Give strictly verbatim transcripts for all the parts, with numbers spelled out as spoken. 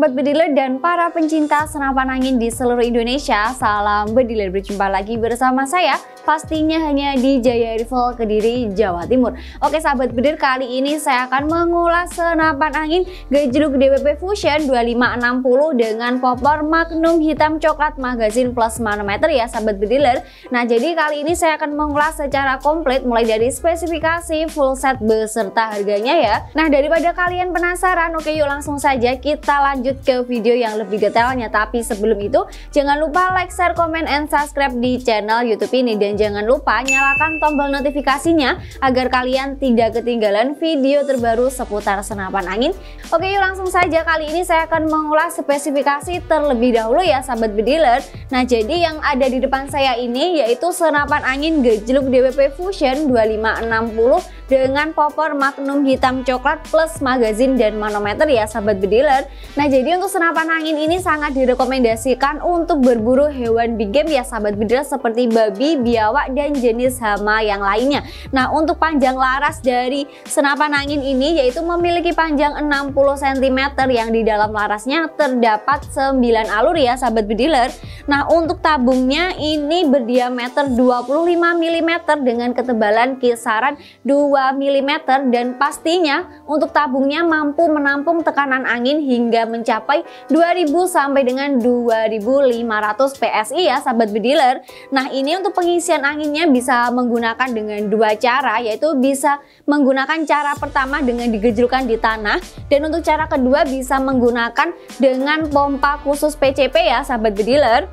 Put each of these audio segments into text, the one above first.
sobat bediler dan para pencinta senapan angin di seluruh Indonesia. Salam bediler, berjumpa lagi bersama saya pastinya hanya di Jaya Air Rifle Kediri, Jawa Timur. Oke sahabat bediler, kali ini saya akan mengulas senapan angin gejluk D W P Fusion dua lima enam nol dengan popor magnum hitam coklat magazin plus manometer ya sahabat bediler. Nah jadi kali ini saya akan mengulas secara komplit mulai dari spesifikasi, full set beserta harganya ya. Nah daripada kalian penasaran, oke yuk langsung saja kita lanjut ke video yang lebih detailnya. Tapi sebelum itu jangan lupa like, share, komen, and subscribe di channel YouTube ini, dan jangan lupa nyalakan tombol notifikasinya agar kalian tidak ketinggalan video terbaru seputar senapan angin. Oke yuk langsung saja, kali ini saya akan mengulas spesifikasi terlebih dahulu ya sahabat bediler. Nah jadi yang ada di depan saya ini yaitu senapan angin gejluk D W P Fusion dua lima enam nol dengan popor magnum hitam coklat plus magazin dan manometer ya sahabat bediler. Nah jadi untuk senapan angin ini sangat direkomendasikan untuk berburu hewan big game ya sahabat bediler, seperti babi, biawak, dan jenis hama yang lainnya. Nah untuk panjang laras dari senapan angin ini yaitu memiliki panjang enam puluh sentimeter yang di dalam larasnya terdapat sembilan alur ya sahabat bediler. Nah untuk tabungnya ini berdiameter dua puluh lima milimeter dengan ketebalan kisaran dua milimeter dan pastinya untuk tabungnya mampu menampung tekanan angin hingga mencapai dua ribu sampai dengan dua ribu lima ratus P S I ya sahabat bediler. Nah ini untuk pengisian anginnya bisa menggunakan dengan dua cara, yaitu bisa menggunakan cara pertama dengan digejrukan di tanah, dan untuk cara kedua bisa menggunakan dengan pompa khusus P C P ya sahabat bediler.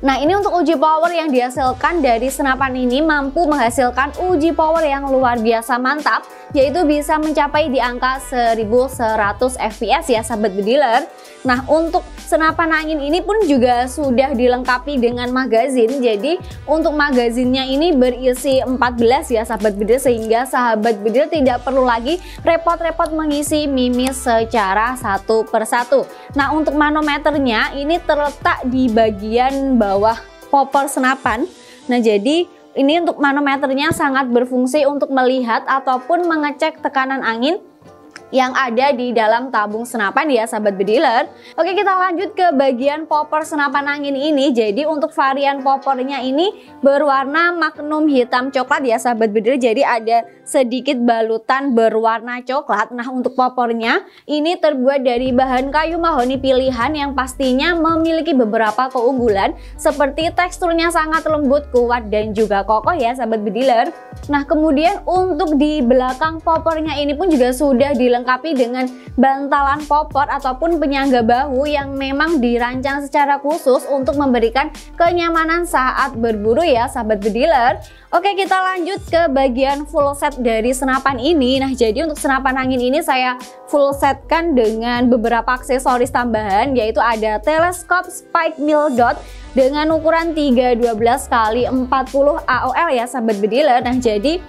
Nah ini untuk uji power yang dihasilkan dari senapan ini mampu menghasilkan uji power yang luar biasa mantap, yaitu bisa mencapai di angka seribu seratus F P S ya sahabat bediler. Nah untuk senapan angin ini pun juga sudah dilengkapi dengan magazin. Jadi untuk magazinnya ini berisi empat belas ya sahabat bediler, sehingga sahabat bediler tidak perlu lagi repot-repot mengisi mimis secara satu persatu. Nah untuk manometernya ini terletak di bagian bawah bawah popor senapan. Nah jadi ini untuk manometernya sangat berfungsi untuk melihat ataupun mengecek tekanan angin yang ada di dalam tabung senapan ya sahabat bediler. Oke kita lanjut ke bagian popor senapan angin ini. Jadi untuk varian popornya ini berwarna magnum hitam coklat ya sahabat bediler. Jadi ada sedikit balutan berwarna coklat. Nah untuk popornya ini terbuat dari bahan kayu mahoni pilihan yang pastinya memiliki beberapa keunggulan, seperti teksturnya sangat lembut, kuat, dan juga kokoh ya sahabat bediler. Nah kemudian untuk di belakang popornya ini pun juga sudah dilengkapi dengan bantalan popor ataupun penyangga bahu yang memang dirancang secara khusus untuk memberikan kenyamanan saat berburu ya sahabat bediler. Oke kita lanjut ke bagian full set dari senapan ini. Nah jadi untuk senapan angin ini saya full setkan dengan beberapa aksesoris tambahan, yaitu ada teleskop spike mill dot dengan ukuran tiga dua belas kali empat puluh A O L ya sahabat bediler. Nah jadi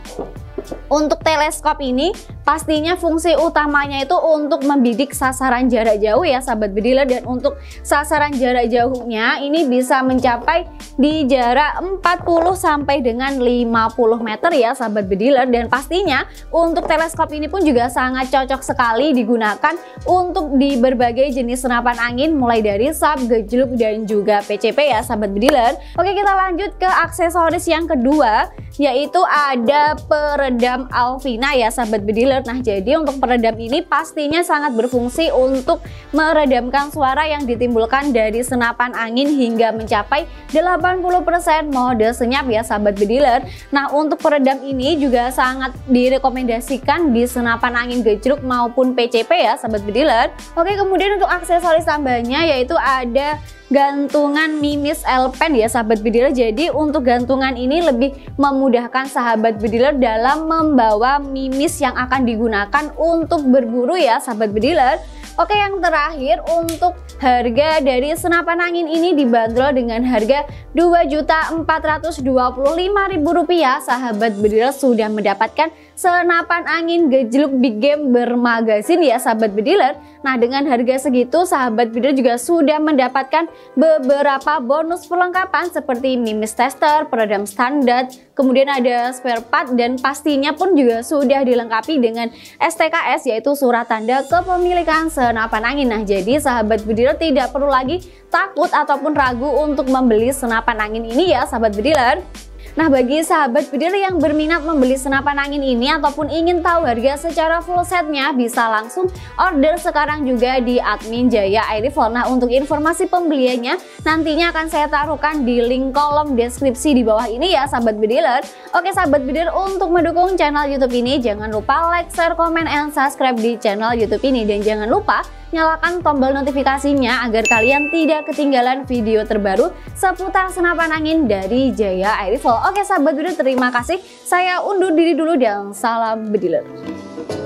untuk teleskop ini pastinya fungsi utamanya itu untuk membidik sasaran jarak jauh ya sahabat bediler, dan untuk sasaran jarak jauhnya ini bisa mencapai di jarak empat puluh sampai dengan lima puluh meter ya sahabat bediler. Dan pastinya untuk teleskop ini pun juga sangat cocok sekali digunakan untuk di berbagai jenis senapan angin, mulai dari sub, gejluk, dan juga P C P ya sahabat bediler. Oke kita lanjut ke aksesoris yang kedua, yaitu ada peredam Alvina ya sahabat bediler. Nah jadi untuk peredam ini pastinya sangat berfungsi untuk meredamkan suara yang ditimbulkan dari senapan angin hingga mencapai delapan puluh persen mode senyap ya sahabat bediler. Nah untuk peredam ini juga sangat direkomendasikan di senapan angin gejluk maupun P C P ya sahabat bediler. Oke kemudian untuk aksesoris tambahannya yaitu ada gantungan mimis L-pen ya sahabat bediler. Jadi untuk gantungan ini lebih memudahkan sahabat bediler dalam membawa mimis yang akan digunakan untuk berburu ya sahabat bediler. Oke yang terakhir untuk harga dari senapan angin ini dibanderol dengan harga dua juta empat ratus dua puluh lima ribu rupiah. Sahabat bediler sudah mendapatkan senapan angin gejluk big game bermagasin ya sahabat bediler. Nah dengan harga segitu sahabat bediler juga sudah mendapatkan beberapa bonus perlengkapan seperti mimis tester, peredam standar, kemudian ada spare part dan pastinya pun juga sudah dilengkapi dengan S T K S yaitu surat tanda kepemilikan senapan angin. Nah jadi sahabat bediler tidak perlu lagi takut ataupun ragu untuk membeli senapan angin ini ya sahabat bediler. Nah bagi sahabat bediler yang berminat membeli senapan angin ini ataupun ingin tahu harga secara full setnya bisa langsung order sekarang juga di admin Jaya Air Rifle. Nah untuk informasi pembeliannya nantinya akan saya taruhkan di link kolom deskripsi di bawah ini ya sahabat bediler. Oke sahabat bediler, untuk mendukung channel YouTube ini jangan lupa like, share, komen, and subscribe di channel YouTube ini. Dan jangan lupa nyalakan tombol notifikasinya agar kalian tidak ketinggalan video terbaru seputar senapan angin dari Jaya Air Rifle. Oke sahabat bediler, terima kasih. Saya undur diri dulu dan salam bediler.